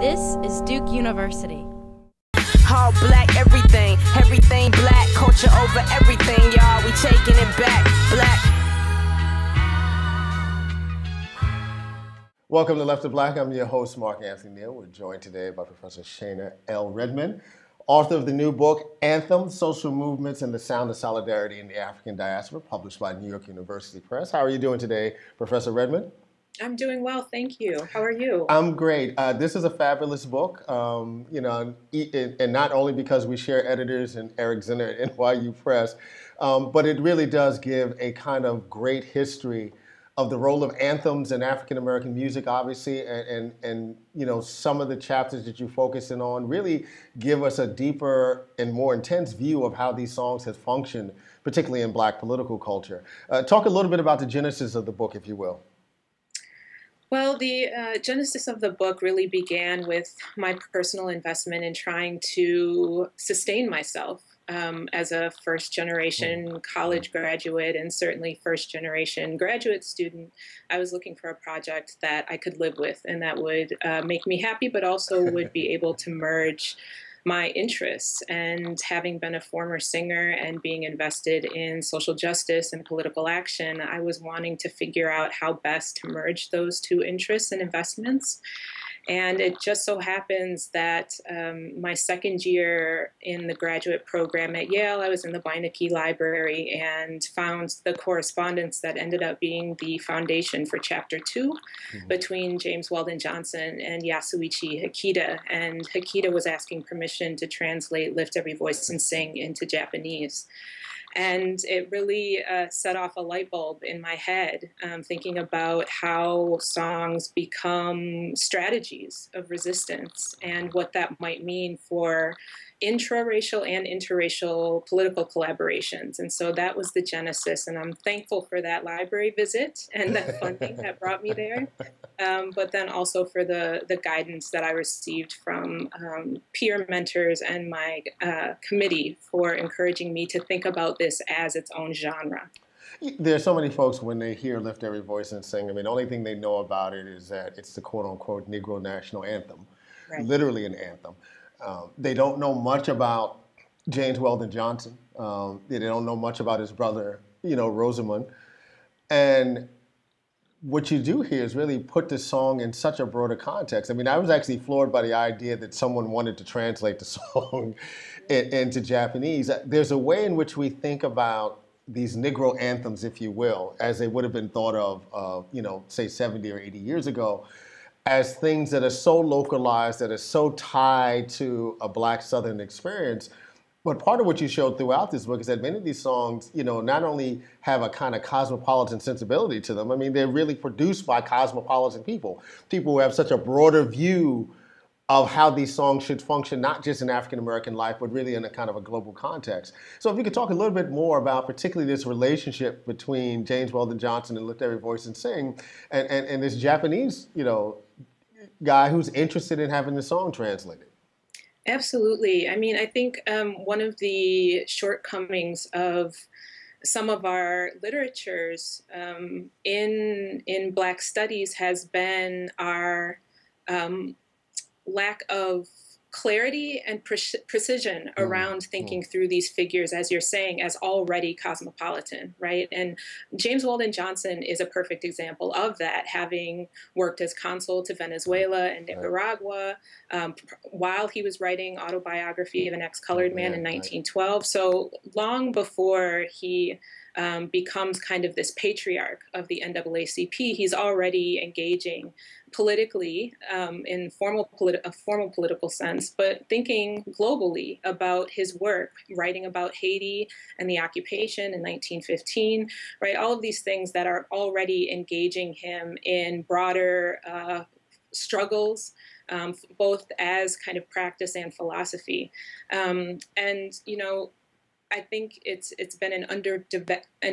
This is Duke University. All black everything, everything black, culture over everything, y'all, we taking it back, black. Welcome to Left of Black, I'm your host Mark Anthony Neal. We're joined today by Professor Shana L. Redmond, author of the new book, Anthem: Social Movements and the Sound of Solidarity in the African Diaspora, published by New York University Press. How are you doing today, Professor Redmond? I'm doing well, thank you. How are you? I'm great. This is a fabulous book, you know, and not only because we share editors and Eric Zinner at NYU Press, but it really does give a kind of great history of the role of anthems in African American music, obviously, and you know, some of the chapters that you focus in on really give us a deeper and more intense view of how these songs have functioned, particularly in Black political culture. Talk a little bit about the genesis of the book, if you will. Well, the genesis of the book really began with my personal investment in trying to sustain myself as a first-generation college graduate and certainly first-generation graduate student. I was looking for a project that I could live with and that would make me happy, but also would be able to merge my interests. And having been a former singer and being invested in social justice and political action, I was wanting to figure out how best to merge those two interests and investments. And it just so happens that my second year in the graduate program at Yale, I was in the Beinecke Library and found the correspondence that ended up being the foundation for Chapter 2 between James Weldon Johnson and Yasuichi Hikida. And Hikida was asking permission to translate Lift Every Voice and Sing into Japanese. And it really set off a light bulb in my head, thinking about how songs become strategies of resistance and what that might mean for intra-racial and interracial political collaborations. And so that was the genesis, and I'm thankful for that library visit and that funding that brought me there, but then also for the guidance that I received from peer mentors and my committee for encouraging me to think about this as its own genre. There's so many folks, when they hear Lift Every Voice and Sing, I mean, the only thing they know about it is that it's the quote-unquote Negro National Anthem, right. Literally an anthem. They don't know much about James Weldon Johnson. They don't know much about his brother, you know, Rosamund. And what you do here is really put the song in such a broader context. I mean, I was actually floored by the idea that someone wanted to translate the song into Japanese. There's a way in which we think about these Negro anthems, if you will, as they would have been thought of, you know, say 70 or 80 years ago, as things that are so localized, that are so tied to a Black Southern experience. But part of what you showed throughout this book is that many of these songs, you know, not only have a kind of cosmopolitan sensibility to them, I mean, they're really produced by cosmopolitan people, people who have such a broader view of how these songs should function, not just in African-American life, but really in a kind of a global context. So if you could talk a little bit more about particularly this relationship between James Weldon Johnson and Lift Every Voice and Sing, and this Japanese, you know, guy who's interested in having the song translated. Absolutely. I mean, I think one of the shortcomings of some of our literatures in Black studies has been our lack of clarity and precision around thinking through these figures, as you're saying, as already cosmopolitan, right? And James Weldon Johnson is a perfect example of that, having worked as consul to Venezuela and Nicaragua while he was writing Autobiography of an Ex-Colored Man in 1912. So long before he becomes kind of this patriarch of the NAACP, he's already engaging politically in a formal political sense, but thinking globally about his work, writing about Haiti and the occupation in 1915, right? All of these things that are already engaging him in broader struggles, both as kind of practice and philosophy. And, you know, I think it's been an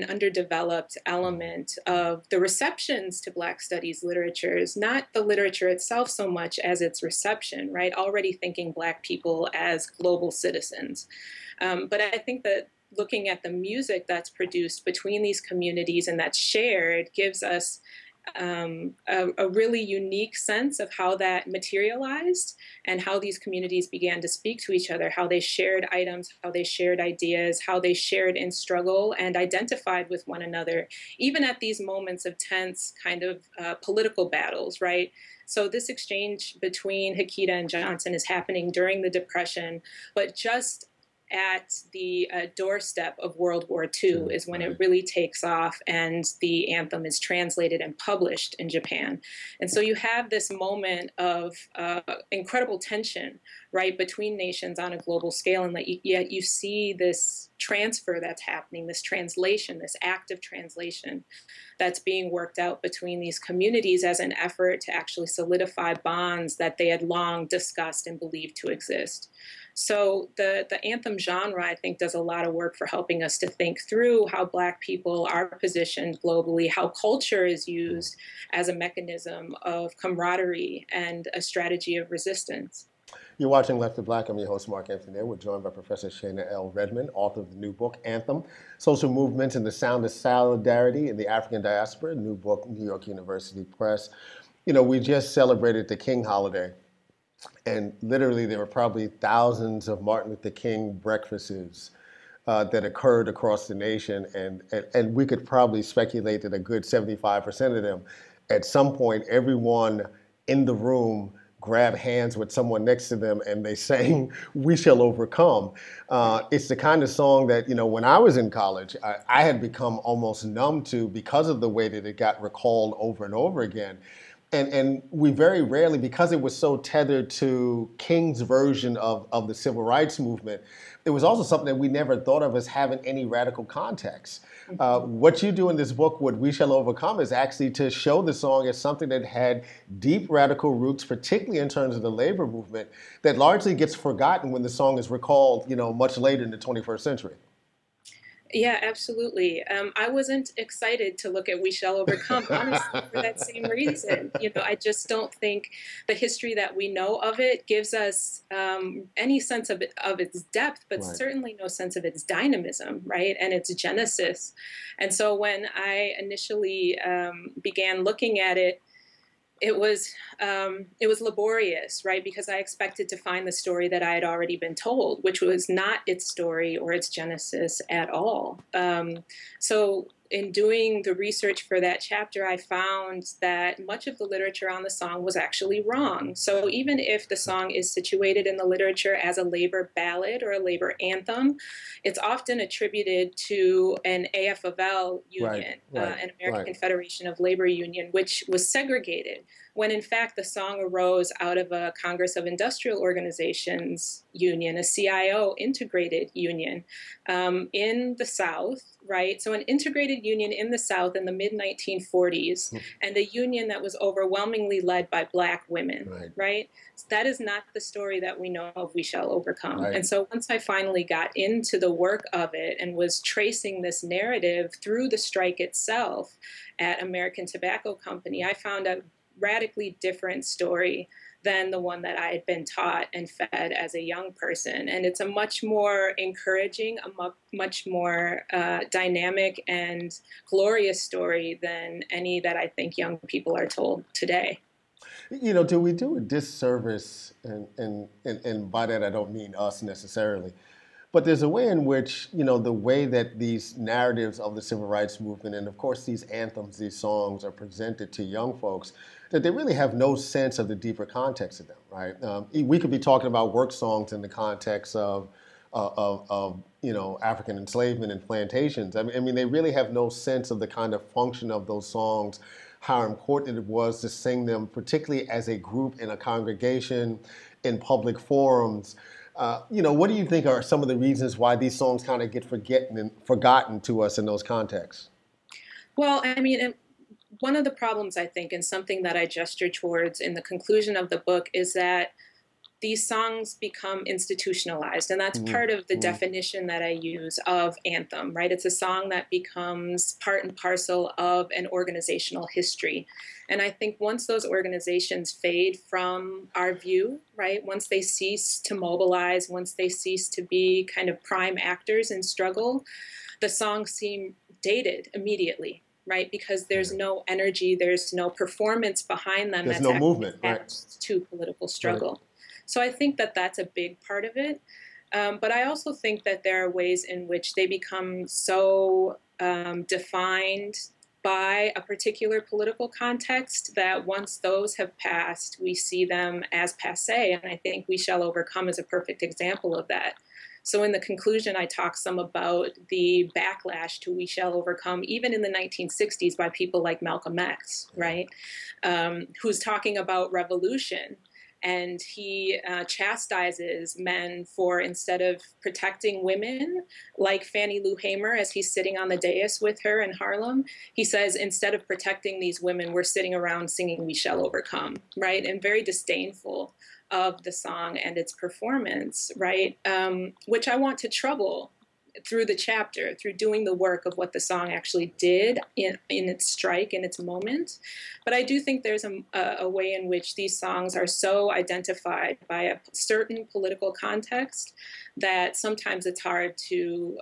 underdeveloped element of the receptions to Black studies literatures, not the literature itself so much as its reception, right? Already thinking Black people as global citizens. But I think that looking at the music that's produced between these communities and that's shared gives us a really unique sense of how that materialized and how these communities began to speak to each other, how they shared items, how they shared ideas, how they shared in struggle and identified with one another, even at these moments of tense kind of political battles, right? So this exchange between Hikida and Johnson is happening during the Depression, but just at the doorstep of World War II is when it really takes off and the anthem is translated and published in Japan. And so you have this moment of incredible tension, right, between nations on a global scale, and yet you see this transfer that's happening, this translation, this active translation that's being worked out between these communities as an effort to actually solidify bonds that they had long discussed and believed to exist. So the anthem genre, I think, does a lot of work for helping us to think through how Black people are positioned globally, how culture is used as a mechanism of camaraderie and a strategy of resistance. You're watching Left of Black. I'm your host, Mark Anthony Neal. We're joined by Professor Shana L. Redmond, author of the new book, Anthem: Social Movements and the Sound of Solidarity in the African Diaspora, new book, New York University Press. You know, we just celebrated the King holiday, and literally there were probably thousands of Martin Luther King breakfasts that occurred across the nation, and we could probably speculate that a good 75% of them, at some point, everyone in the room grab hands with someone next to them and they sang "We Shall Overcome." It's the kind of song that, you know, when I was in college, I had become almost numb to because of the way that it got recalled over and over again. And we very rarely, because it was so tethered to King's version of the civil rights movement, it was also something that we never thought of as having any radical context. What you do in this book, what We Shall Overcome, is actually to show the song as something that had deep radical roots, particularly in terms of the labor movement, that largely gets forgotten when the song is recalled, you know, much later in the 21st century. Yeah, absolutely. I wasn't excited to look at We Shall Overcome, honestly, for that same reason. You know, I just don't think the history that we know of it gives us any sense of its depth, but right, certainly no sense of its dynamism, right, and its genesis. And so when I initially began looking at it, it was laborious, right, because I expected to find the story that I had already been told, which was not its story or its genesis at all. So in doing the research for that chapter, I found that much of the literature on the song was actually wrong. So even if the song is situated in the literature as a labor ballad or a labor anthem, it's often attributed to an AFL union, an American Federation of Labor union, which was segregated, when in fact the song arose out of a Congress of Industrial Organizations union, a CIO integrated union in the South, right? So an integrated union in the South in the mid-1940s, and a union that was overwhelmingly led by Black women, right? So that is not the story that we know of We Shall Overcome. And so once I finally got into the work of it and was tracing this narrative through the strike itself at American Tobacco Company, I found a radically different story than the one that I had been taught and fed as a young person. And it's a much more encouraging, a much more dynamic and glorious story than any that I think young people are told today. You know, do we do a disservice, and by that I don't mean us necessarily, but there's a way in which, you know, the way that these narratives of the civil rights movement and, of course, these anthems, these songs are presented to young folks, that they really have no sense of the deeper context of them, right? We could be talking about work songs in the context of you know, African enslavement and plantations. I mean, they really have no sense of the kind of function of those songs, how important it was to sing them, particularly as a group in a congregation, in public forums. You know, what do you think are some of the reasons why these songs kind of get forgotten to us in those contexts? Well, I mean, one of the problems, I think, and something that I gesture towards in the conclusion of the book, is that these songs become institutionalized, and that's part of the definition that I use of anthem, right? It's a song that becomes part and parcel of an organizational history. And I think once those organizations fade from our view, right, once they cease to mobilize, once they cease to be kind of prime actors in struggle, the songs seem dated immediately, right? Because there's no energy, there's no performance behind them. There's no movement, right? To political struggle. Right. So I think that that's a big part of it. But I also think that there are ways in which they become so defined by a particular political context that once those have passed, we see them as passé. And I think We Shall Overcome is a perfect example of that. So in the conclusion, I talk some about the backlash to We Shall Overcome, even in the 1960s, by people like Malcolm X, right, who's talking about revolution. And he chastises men for, instead of protecting women, like Fannie Lou Hamer, as he's sitting on the dais with her in Harlem, he says, instead of protecting these women, we're sitting around singing We Shall Overcome, right? And very disdainful of the song and its performance, right? Which I want to trouble through the chapter, through doing the work of what the song actually did in its strike, in its moment. But I do think there's a way in which these songs are so identified by a certain political context that sometimes it's hard to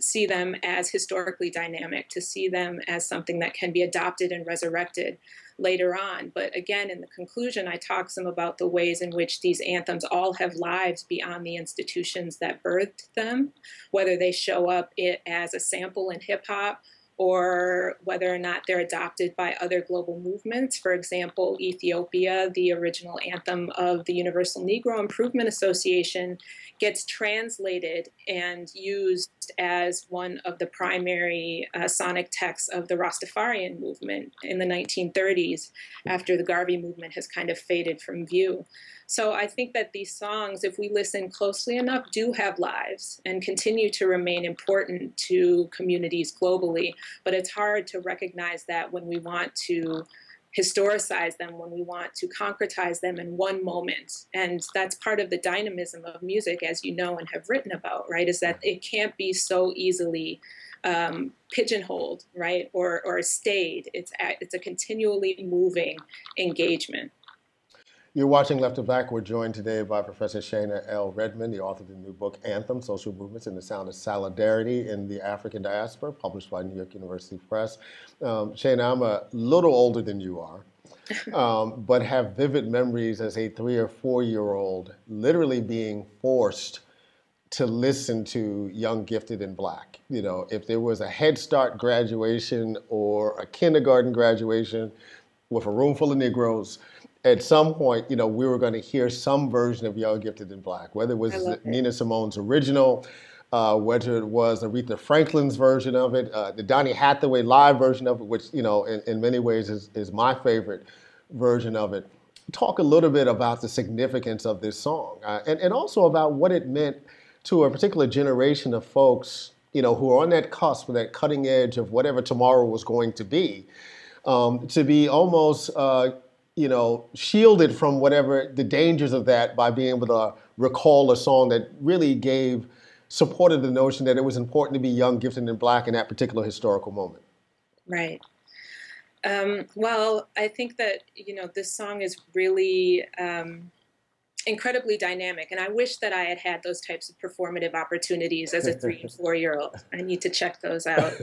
see them as historically dynamic, to see them as something that can be adopted and resurrected later on. But again, in the conclusion, I talk some about the ways in which these anthems all have lives beyond the institutions that birthed them, whether they show up as a sample in hip hop or whether or not they're adopted by other global movements. For example, Ethiopia, the original anthem of the Universal Negro Improvement Association, gets translated and used as one of the primary sonic texts of the Rastafarian movement in the 1930s, after the Garvey movement has kind of faded from view. So I think that these songs, if we listen closely enough, do have lives and continue to remain important to communities globally. But it's hard to recognize that when we want to historicize them, when we want to concretize them in one moment. And that's part of the dynamism of music, as you know and have written about, right, is that it can't be so easily pigeonholed, right, or stayed. It's a continually moving engagement. You're watching Left of Black. We're joined today by Professor Shana L. Redmond, the author of the new book, Anthem: Social Movements and the Sound of Solidarity in the African Diaspora, published by New York University Press. Shana, I'm a little older than you are, but have vivid memories as a 3- or 4-year-old literally being forced to listen to Young, Gifted and Black. You know, if there was a Head Start graduation or a kindergarten graduation with a room full of Negroes, at some point, you know, we were going to hear some version of Young, Gifted and Black, whether it was Nina Simone's original, whether it was Aretha Franklin's version of it, the Donny Hathaway live version of it, which, you know, in many ways is my favorite version of it. Talk a little bit about the significance of this song and also about what it meant to a particular generation of folks, you know, who are on that cusp, that cutting edge of whatever tomorrow was going to be almost... you know, shielded from whatever the dangers of that by being able to recall a song that really gave, supported the notion that it was important to be young, gifted, and black in that particular historical moment. Right. Well, I think that, you know, this song is really incredibly dynamic. And I wish that I had had those types of performative opportunities as a 3- and 4-year-old. I need to check those out.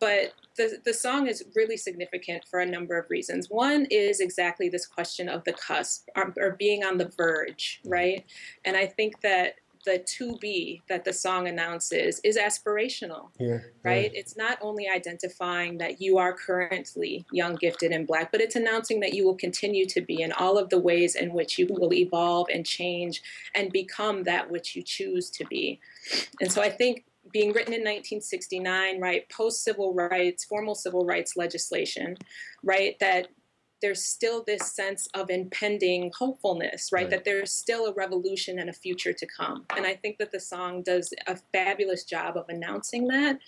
But the song is really significant for a number of reasons. One is exactly this question of the cusp, or being on the verge, right? And I think that the "to be" that the song announces is aspirational, right? It's not only identifying that you are currently young, gifted, and black, but it's announcing that you will continue to be in all of the ways in which you will evolve and change and become that which you choose to be. And so I think, being written in 1969, right, post-civil rights, formal civil rights legislation, right, that there's still this sense of impending hopefulness, right, that there's still a revolution and a future to come. And I think that the song does a fabulous job of announcing that,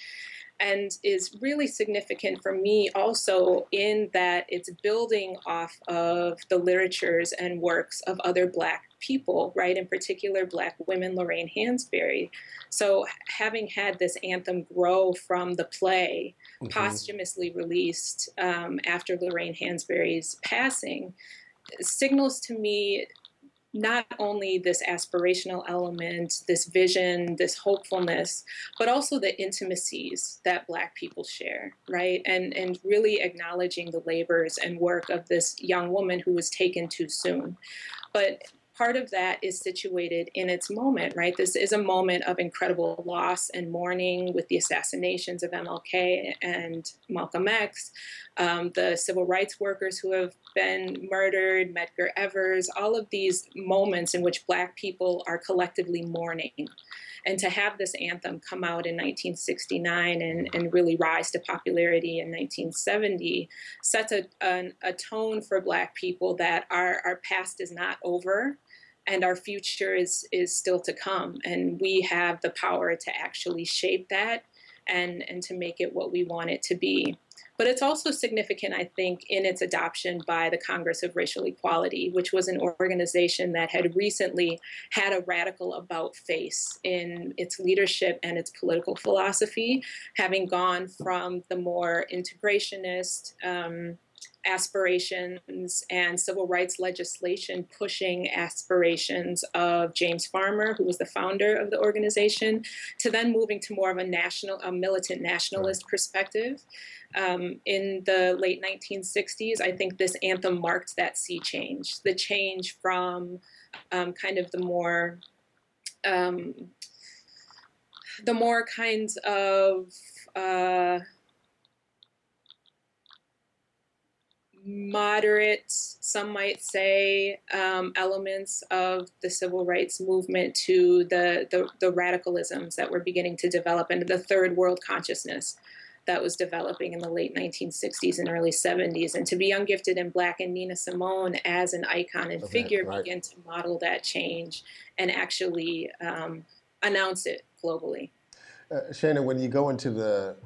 and is really significant for me also in that it's building off of the literatures and works of other Black people, right? In particular, Black women, Lorraine Hansberry. So having had this anthem grow from the play, posthumously released after Lorraine Hansberry's passing, signals to me not only this aspirational element, this vision, this hopefulness, but also the intimacies that Black people share, right? And really acknowledging the labors and work of this young woman who was taken too soon. But part of that is situated in its moment, right? This is a moment of incredible loss and mourning with the assassinations of MLK and Malcolm X, the civil rights workers who have been murdered, Medgar Evers, all of these moments in which Black people are collectively mourning. And to have this anthem come out in 1969 and really rise to popularity in 1970 sets a tone for Black people that our past is not over and our future is still to come. And we have the power to actually shape that and to make it what we want it to be. But it's also significant, I think, in its adoption by the Congress of Racial Equality, which was an organization that had recently had a radical about-face in its leadership and its political philosophy, having gone from the more integrationist aspirations and civil rights legislation pushing aspirations of James Farmer, who was the founder of the organization, to then moving to more of a militant nationalist perspective. In the late 1960s, I think this anthem marked that sea change, the change from kind of the more kinds of moderate, some might say, elements of the civil rights movement to the radicalisms that were beginning to develop and the third world consciousness that was developing in the late 1960s and early 70s. And to be Young, Gifted and Black and Nina Simone as an icon and figure began to model that change and actually announce it globally. Shana, when you go into the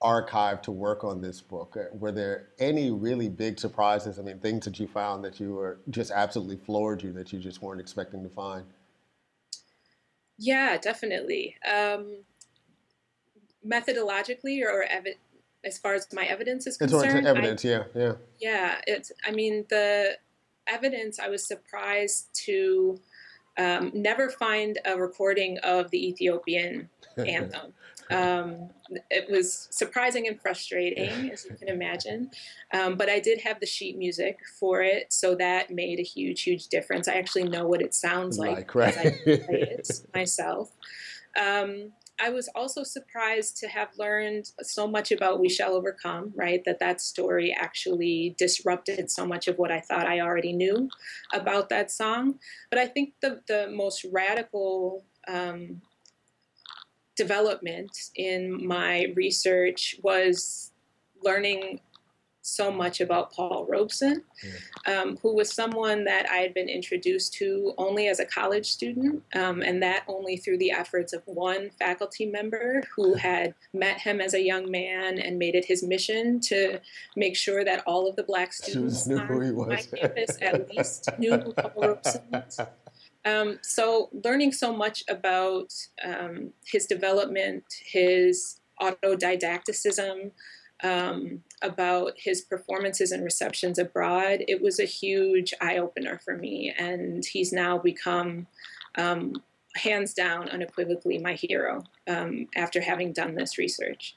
archive to work on this book, were there any really big surprises? I mean, things that you found that you were just absolutely floored you, that you just weren't expecting to find? Yeah, definitely. Methodologically, or as far as my evidence is concerned? I mean, the evidence, I was surprised to never find a recording of the Ethiopian anthem. It was surprising and frustrating, as you can imagine, but I did have the sheet music for it, so that made a huge, huge difference. I actually know what it sounds like, right? I play it myself. I was also surprised to have learned so much about We Shall Overcome, right? That story actually disrupted so much of what I thought I already knew about that song. But I think the most radical development in my research was learning so much about Paul Robeson, who was someone that I had been introduced to only as a college student, and that only through the efforts of one faculty member who had met him as a young man and made it his mission to make sure that all of the Black students on my campus at least knew who Paul Robeson was. So learning so much about his development, his autodidacticism, about his performances and receptions abroad, it was a huge eye-opener for me. And he's now become, hands down, unequivocally my hero after having done this research.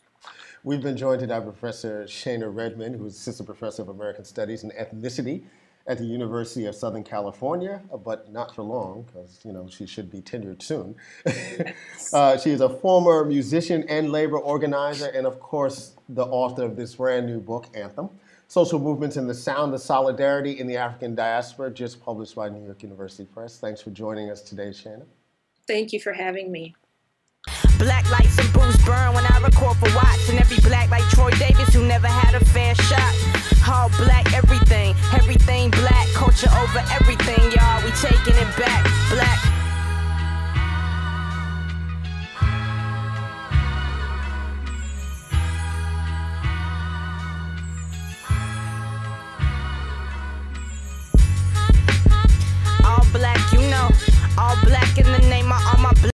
We've been joined today by Professor Shana Redmond, who is Assistant Professor of American Studies and Ethnicity at the University of Southern California, but not for long, because, you know, she should be tenured soon. She is a former musician and labor organizer, and of course, the author of this brand new book, Anthem: Social Movements and the Sound of Solidarity in the African Diaspora, just published by New York University Press. Thanks for joining us today, Shana. Thank you for having me. Black lights and booze burn when I record for watching.